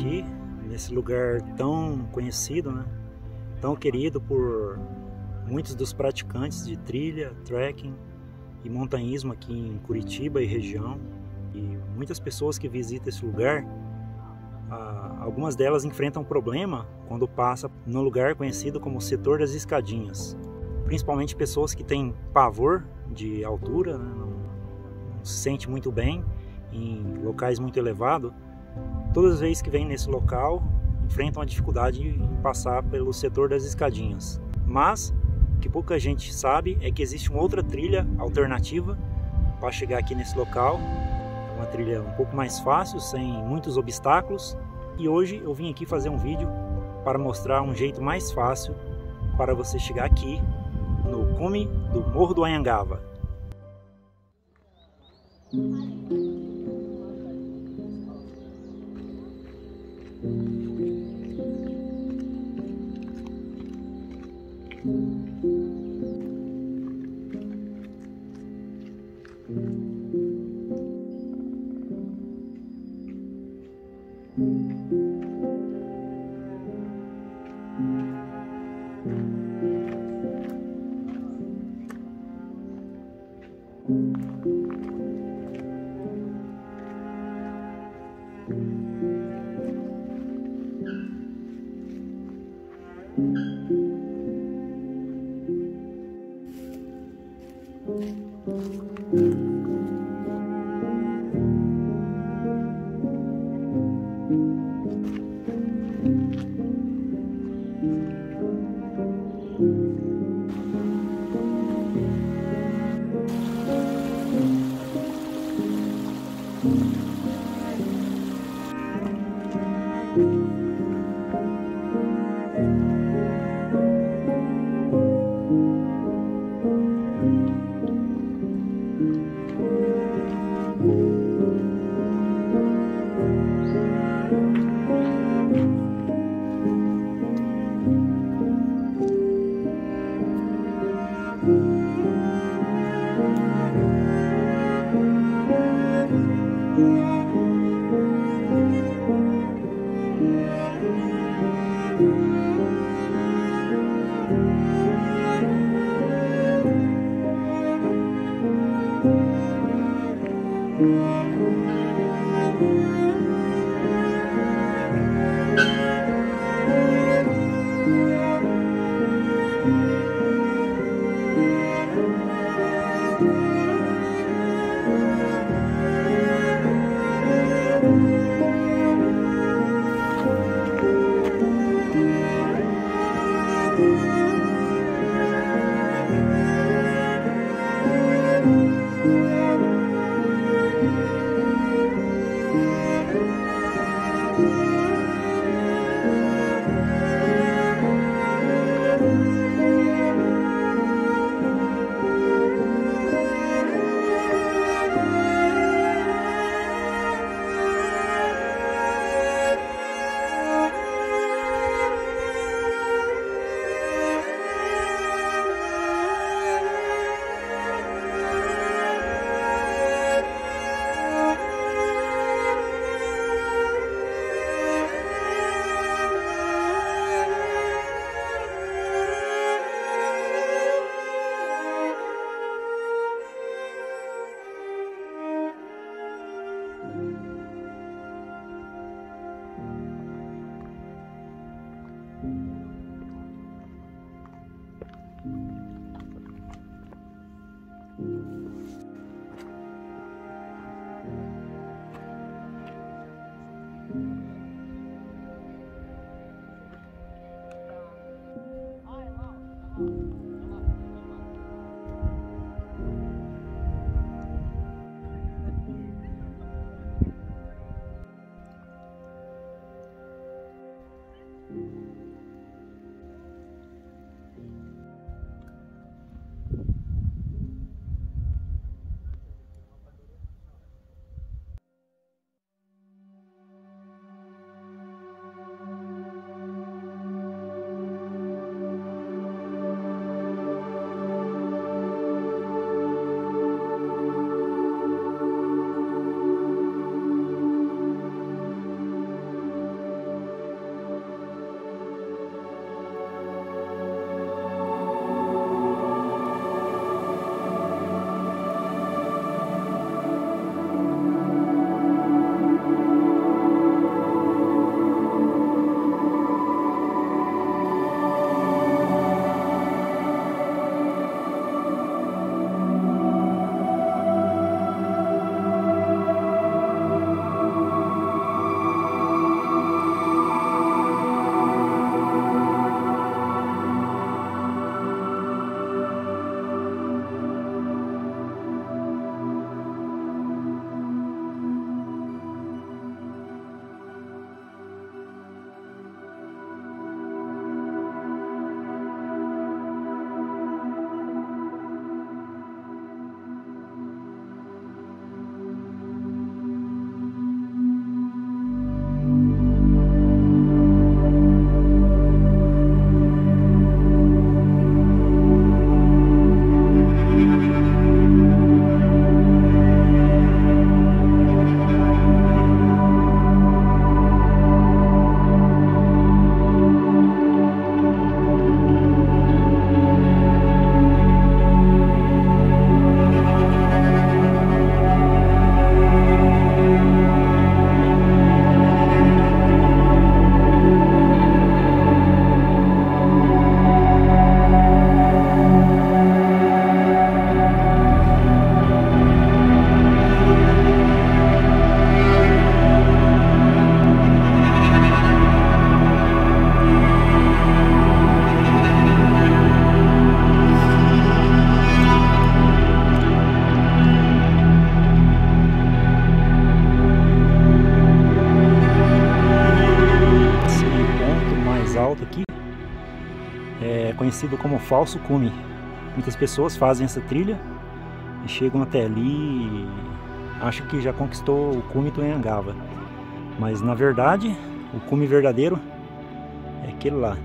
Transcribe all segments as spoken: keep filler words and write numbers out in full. aqui, nesse lugar tão conhecido, né? Tão querido por muitos dos praticantes de trilha, trekking e montanhismo aqui em Curitiba e região. E muitas pessoas que visitam esse lugar, algumas delas enfrentam um problema quando passa no lugar conhecido como Setor das Escadinhas. Principalmente pessoas que têm pavor de altura, né? Não se sente muito bem em locais muito elevados. Todas as vezes que vêm nesse local, enfrentam a dificuldade em passar pelo Setor das Escadinhas. Mas o que pouca gente sabe é que existe uma outra trilha alternativa para chegar aqui nesse local. É uma trilha um pouco mais fácil, sem muitos obstáculos. E hoje eu vim aqui fazer um vídeo para mostrar um jeito mais fácil para você chegar aqui no cume do Morro do Anhangava. volta aqui, é conhecido como Falso Cume. Muitas pessoas fazem essa trilha e chegam até ali e acham que já conquistou o cume do Anhangava, mas na verdade o cume verdadeiro é aquele lá.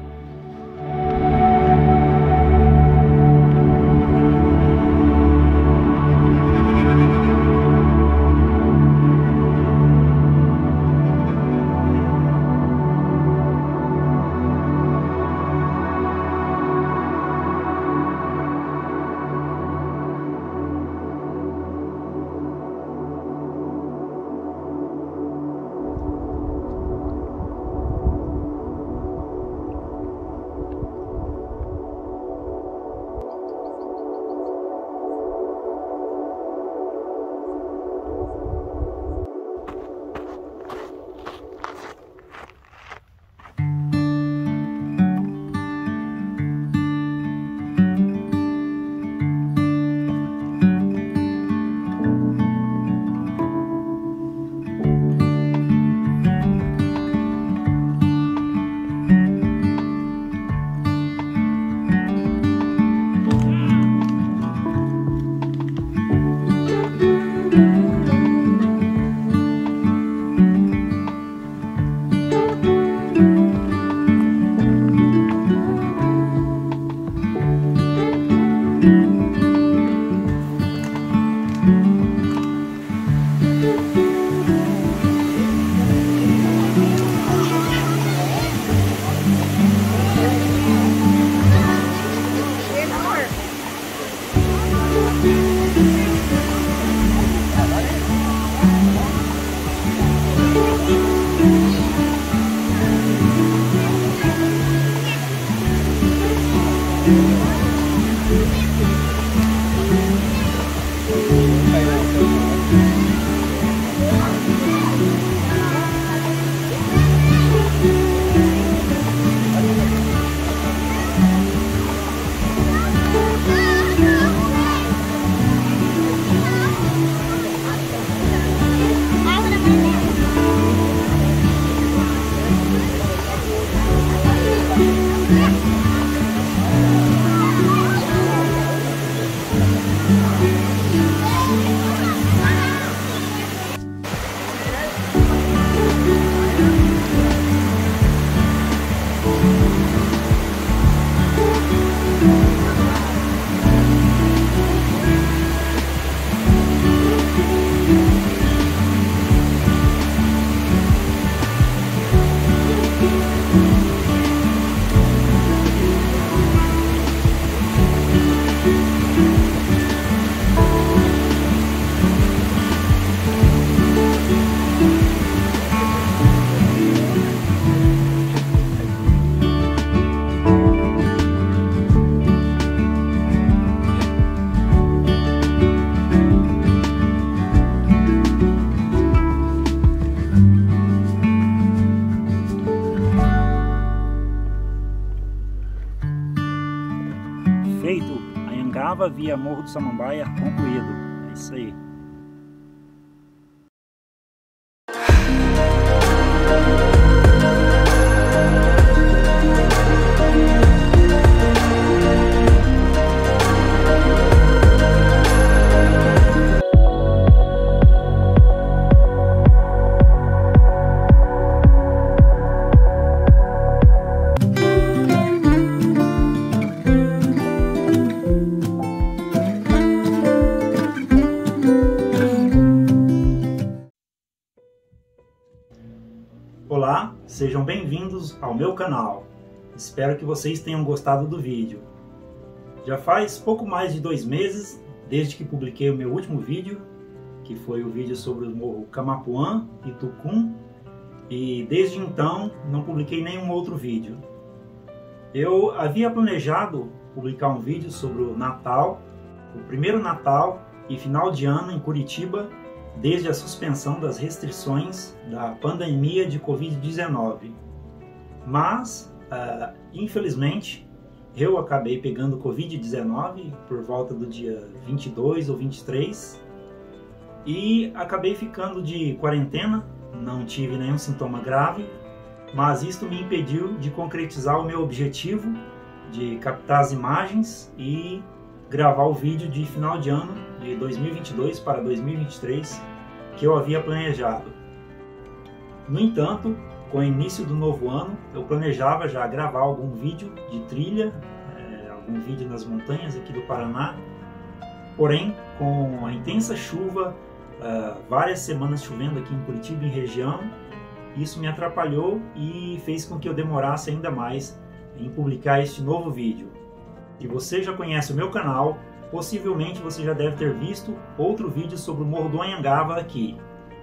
Via Morro do Samambaia concluído. É isso aí. Olá, sejam bem-vindos ao meu canal. Espero que vocês tenham gostado do vídeo. Já faz pouco mais de dois meses desde que publiquei o meu último vídeo, que foi o vídeo sobre o morro Camapuã e Tucum, e desde então não publiquei nenhum outro vídeo. Eu havia planejado publicar um vídeo sobre o Natal, o primeiro Natal e final de ano em Curitiba, desde a suspensão das restrições da pandemia de Covid dezenove. Mas, uh, infelizmente, eu acabei pegando Covid dezenove por volta do dia vinte e dois ou vinte e três e acabei ficando de quarentena, não tive nenhum sintoma grave, mas isto me impediu de concretizar o meu objetivo de captar as imagens e gravar o vídeo de final de ano de dois mil e vinte e dois para dois mil e vinte e três que eu havia planejado. No entanto, com o início do novo ano, eu planejava já gravar algum vídeo de trilha, é, algum vídeo nas montanhas aqui do Paraná, porém, com a intensa chuva, é, várias semanas chovendo aqui em Curitiba e região, isso me atrapalhou e fez com que eu demorasse ainda mais em publicar este novo vídeo. Se você já conhece o meu canal, possivelmente você já deve ter visto outro vídeo sobre o Morro do Anhangava aqui.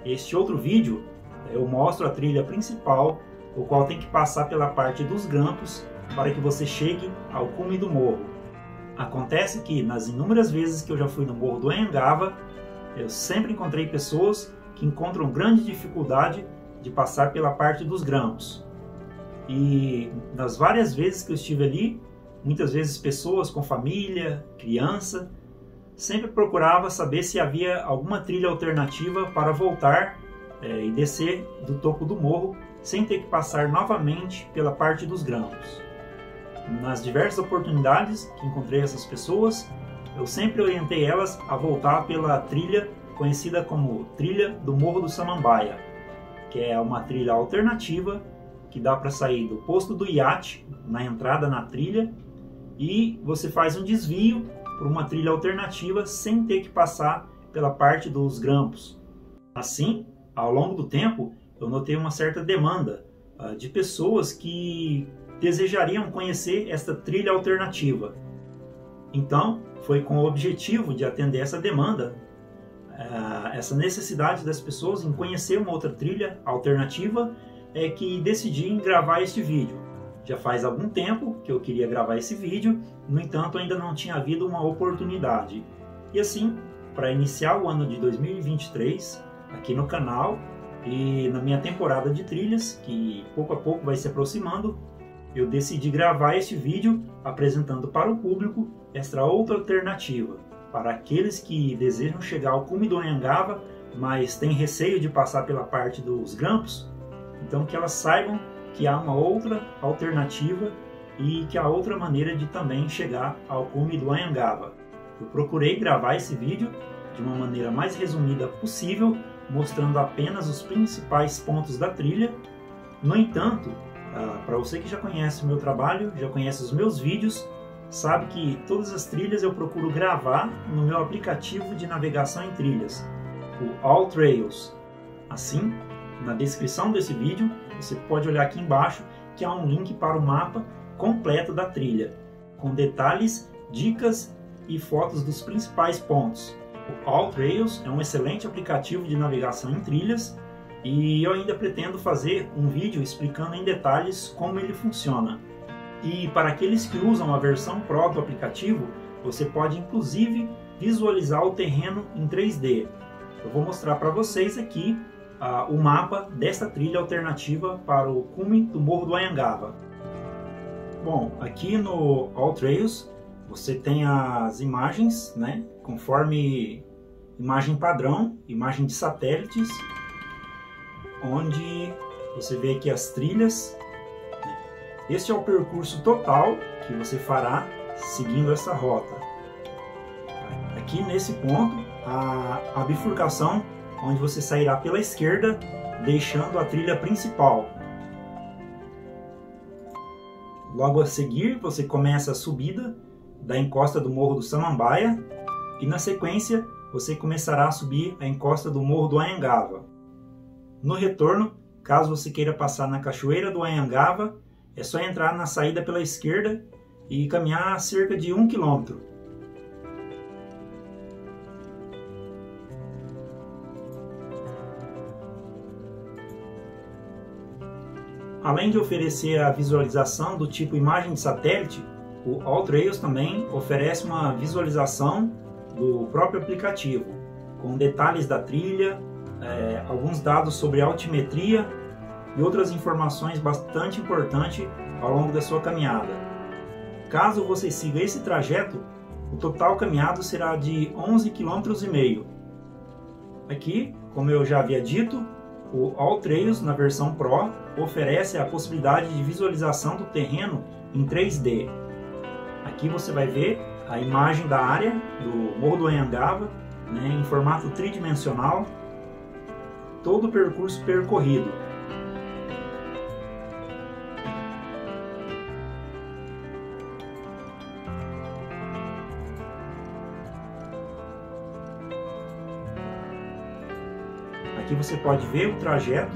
Este outro vídeo eu mostro a trilha principal, o qual tem que passar pela parte dos grampos para que você chegue ao cume do morro. Acontece que nas inúmeras vezes que eu já fui no Morro do Anhangava, eu sempre encontrei pessoas que encontram grande dificuldade de passar pela parte dos grampos. E nas várias vezes que eu estive ali, muitas vezes pessoas com família, criança, sempre procurava saber se havia alguma trilha alternativa para voltar é, e descer do topo do morro sem ter que passar novamente pela parte dos grampos. Nas diversas oportunidades que encontrei essas pessoas, eu sempre orientei elas a voltar pela trilha conhecida como Trilha do Morro do Samambaia, que é uma trilha alternativa que dá para sair do posto do iate, na entrada na trilha, e você faz um desvio por uma trilha alternativa sem ter que passar pela parte dos grampos. Assim, ao longo do tempo, eu notei uma certa demanda uh, de pessoas que desejariam conhecer esta trilha alternativa. Então, foi com o objetivo de atender essa demanda, uh, essa necessidade das pessoas em conhecer uma outra trilha alternativa, é que decidi em gravar este vídeo. Já faz algum tempo que eu queria gravar esse vídeo, no entanto ainda não tinha havido uma oportunidade. E assim, para iniciar o ano de dois mil e vinte e três aqui no canal e na minha temporada de trilhas, que pouco a pouco vai se aproximando, eu decidi gravar este vídeo apresentando para o público esta outra alternativa, para aqueles que desejam chegar ao cume do Anhangava, mas têm receio de passar pela parte dos grampos. Então que elas saibam que há uma outra alternativa e que há outra maneira de também chegar ao cume do Anhangava. Eu procurei gravar esse vídeo de uma maneira mais resumida possível, mostrando apenas os principais pontos da trilha. No entanto, para você que já conhece o meu trabalho, já conhece os meus vídeos, sabe que todas as trilhas eu procuro gravar no meu aplicativo de navegação em trilhas, o AllTrails. Assim, na descrição desse vídeo, você pode olhar aqui embaixo que há um link para o mapa completo da trilha, com detalhes, dicas e fotos dos principais pontos. O AllTrails é um excelente aplicativo de navegação em trilhas e eu ainda pretendo fazer um vídeo explicando em detalhes como ele funciona. E para aqueles que usam a versão Pro do aplicativo, você pode inclusive visualizar o terreno em três D. Eu vou mostrar para vocês aqui Uh, o mapa desta trilha alternativa para o cume do Morro do Anhangava. Bom, aqui no AllTrails você tem as imagens, né, conforme imagem padrão, imagem de satélites, onde você vê aqui as trilhas. Este é o percurso total que você fará seguindo essa rota. Aqui nesse ponto, a, a bifurcação onde você sairá pela esquerda, deixando a trilha principal. Logo a seguir, você começa a subida da encosta do Morro do Samambaia e na sequência, você começará a subir a encosta do Morro do Anhangava. No retorno, caso você queira passar na Cachoeira do Anhangava, é só entrar na saída pela esquerda e caminhar cerca de um quilômetro. Além de oferecer a visualização do tipo imagem de satélite, o AllTrails também oferece uma visualização do próprio aplicativo, com detalhes da trilha, é, alguns dados sobre altimetria e outras informações bastante importantes ao longo da sua caminhada. Caso você siga esse trajeto, o total caminhado será de onze vírgula cinco quilômetros. Aqui, como eu já havia dito, O AllTrails, na versão Pro, oferece a possibilidade de visualização do terreno em três D. Aqui você vai ver a imagem da área do Morro do Anhangava, né, em formato tridimensional, todo o percurso percorrido. Aqui você pode ver o trajeto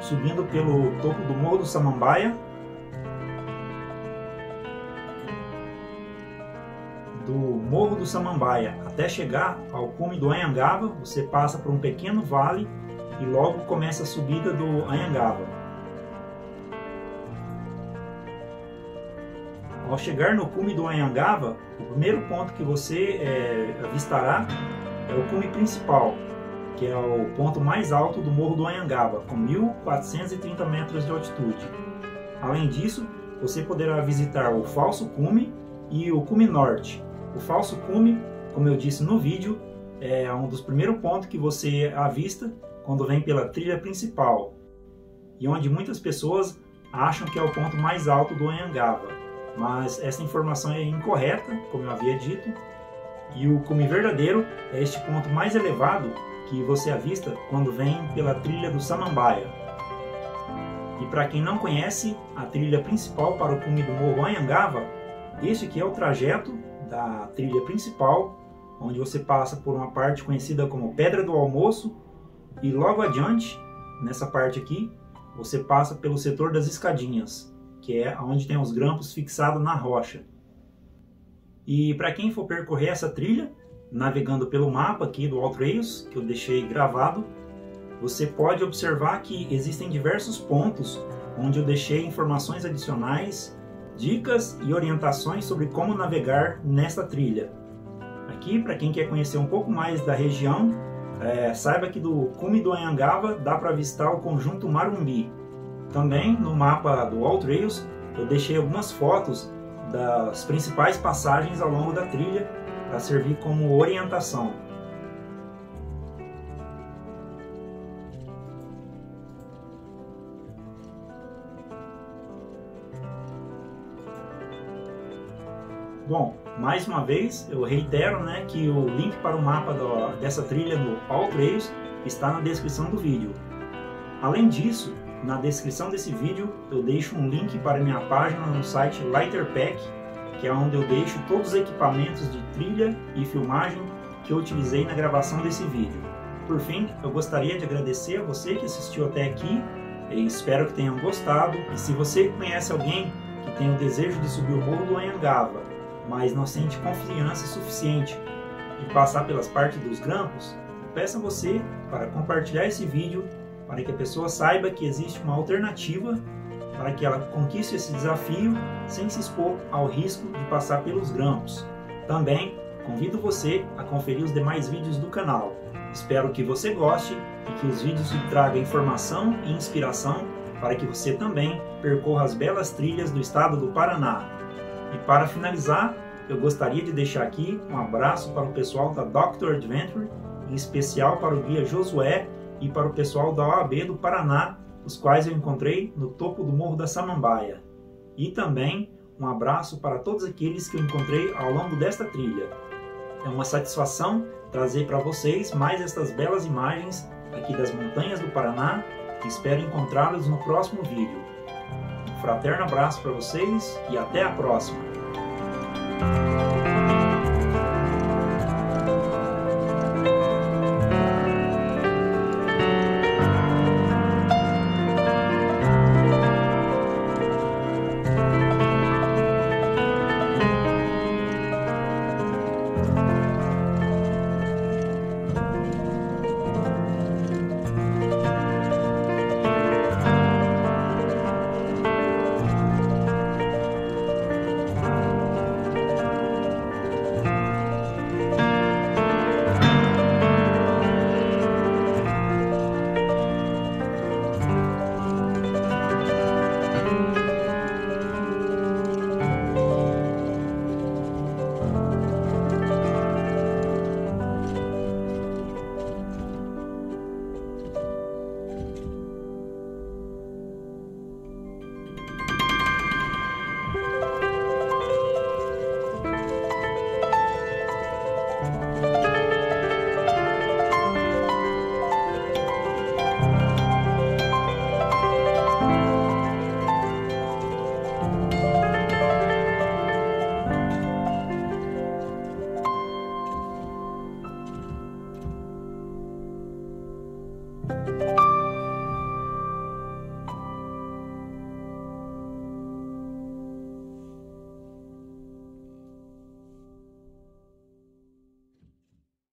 subindo pelo topo do Morro da Samambaia, do Morro da Samambaia até chegar ao cume do Anhangava. Você passa por um pequeno vale e logo começa a subida do Anhangava. Ao chegar no cume do Anhangava, o primeiro ponto que você é, avistará é o cume principal, que é o ponto mais alto do Morro do Anhangava, com mil quatrocentos e trinta metros de altitude. Além disso, você poderá visitar o falso cume e o cume norte. O falso cume, como eu disse no vídeo, é um dos primeiros pontos que você avista quando vem pela trilha principal, e onde muitas pessoas acham que é o ponto mais alto do Anhangava, mas essa informação é incorreta, como eu havia dito, e o cume verdadeiro é este ponto mais elevado que você avista quando vem pela trilha do Samambaia. E para quem não conhece a trilha principal para o cume do Morro Anhangava, este aqui é o trajeto da trilha principal, onde você passa por uma parte conhecida como Pedra do Almoço, e logo adiante, nessa parte aqui, você passa pelo Setor das Escadinhas, que é onde tem os grampos fixados na rocha. E para quem for percorrer essa trilha, navegando pelo mapa aqui do AllTrails, que eu deixei gravado, você pode observar que existem diversos pontos onde eu deixei informações adicionais, dicas e orientações sobre como navegar nesta trilha. Aqui, para quem quer conhecer um pouco mais da região, é, saiba que do cume do Anhangava dá para avistar o Conjunto Marumbi. Também no mapa do AllTrails eu deixei algumas fotos das principais passagens ao longo da trilha, para servir como orientação. Bom, mais uma vez eu reitero, né, que o link para o mapa do, dessa trilha do AllTrails está na descrição do vídeo. Além disso, na descrição desse vídeo eu deixo um link para minha página no site Lighterpack, que é onde eu deixo todos os equipamentos de trilha e filmagem que eu utilizei na gravação desse vídeo. Por fim, eu gostaria de agradecer a você que assistiu até aqui, e espero que tenham gostado. E se você conhece alguém que tem o desejo de subir o Morro do Anhangava, mas não sente confiança suficiente de passar pelas partes dos grampos, peço a você para compartilhar esse vídeo, para que a pessoa saiba que existe uma alternativa para que ela conquiste esse desafio sem se expor ao risco de passar pelos grampos. Também convido você a conferir os demais vídeos do canal. Espero que você goste e que os vídeos te tragam informação e inspiração para que você também percorra as belas trilhas do estado do Paraná. E para finalizar, eu gostaria de deixar aqui um abraço para o pessoal da Doctor Adventure, em especial para o guia Josué e para o pessoal da O A B do Paraná, os quais eu encontrei no topo do Morro da Samambaia. E também um abraço para todos aqueles que eu encontrei ao longo desta trilha. É uma satisfação trazer para vocês mais estas belas imagens aqui das montanhas do Paraná, e espero encontrá-los no próximo vídeo. Um fraterno abraço para vocês e até a próxima!